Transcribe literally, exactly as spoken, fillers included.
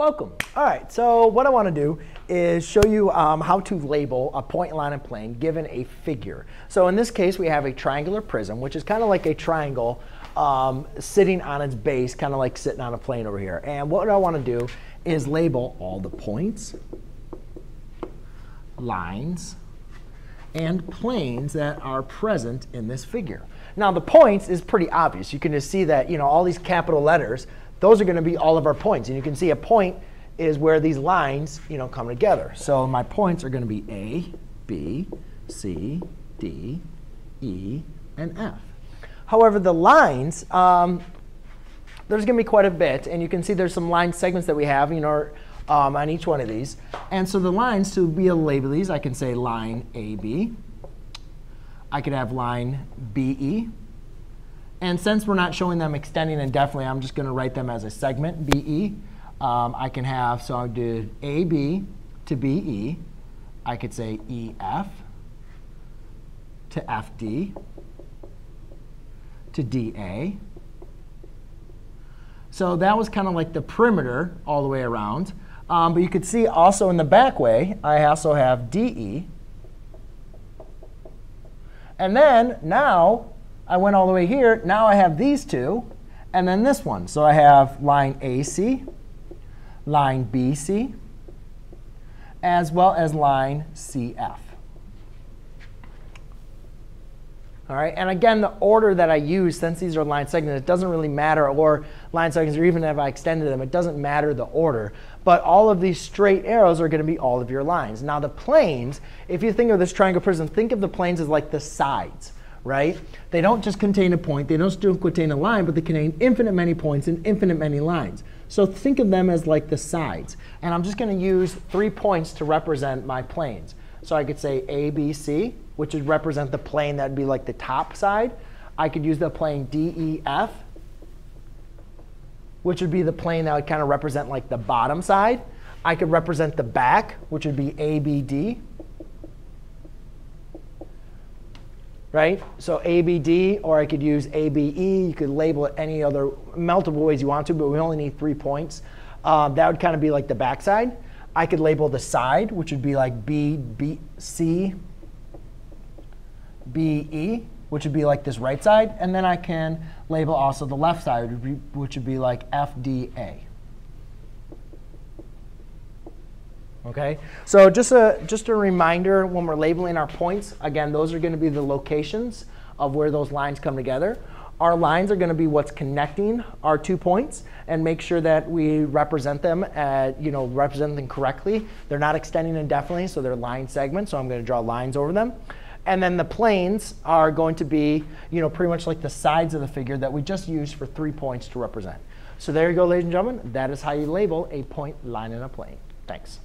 Welcome. All right, so what I want to do is show you um, how to label a point, line, and plane given a figure. So in this case, we have a triangular prism, which is kind of like a triangle um, sitting on its base, kind of like sitting on a plane over here. And what I want to do is label all the points, lines, and planes that are present in this figure. Now, the points is pretty obvious. You can just see that, you know, all these capital letters, those are going to be all of our points. And you can see a point is where these lines, you know, come together. So my points are going to be A, B, C, D, E, and F. However, the lines, um, there's going to be quite a bit. And you can see there's some line segments that we have, you know, um, on each one of these. And so the lines, to be able to label these, I can say line A B. I could have line B E. And since we're not showing them extending indefinitely, I'm just going to write them as a segment, B E. Um, I can have, so I'll do A B to B E. I could say E F to F D to D A. So that was kind of like the perimeter all the way around. Um, but you could see also in the back way, I also have D E. And then now, I went all the way here. Now I have these two, and then this one. So I have line A C, line B C, as well as line C F. All right. And again, the order that I use, since these are line segments, it doesn't really matter, or line segments, or even if I extended them, it doesn't matter the order. But all of these straight arrows are going to be all of your lines. Now, the planes, if you think of this triangle prism, think of the planes as like the sides. Right? They don't just contain a point. They don't just contain a line, but they contain infinite many points and infinite many lines. So think of them as like the sides. And I'm just going to use three points to represent my planes. So I could say A, B, C, which would represent the plane that would be like the top side. I could use the plane D, E, F, which would be the plane that would kind of represent like the bottom side. I could represent the back, which would be A, B, D. Right? So A B D, or I could use A B E. You could label it any other multiple ways you want to, but we only need three points. Uh, that would kind of be like the backside. I could label the side, which would be like B, B, C, B, E, which would be like this right side. And then I can label also the left side, which would be like F, D, A. Okay, so just a, just a reminder, when we're labeling our points, again, those are going to be the locations of where those lines come together. Our lines are going to be what's connecting our two points, and make sure that we represent them, at, you know, represent them correctly. They're not extending indefinitely, so they're line segments, so I'm going to draw lines over them. And then the planes are going to be, you know, pretty much like the sides of the figure that we just used for three points to represent. So there you go, ladies and gentlemen. That is how you label a point, line, and a plane. Thanks.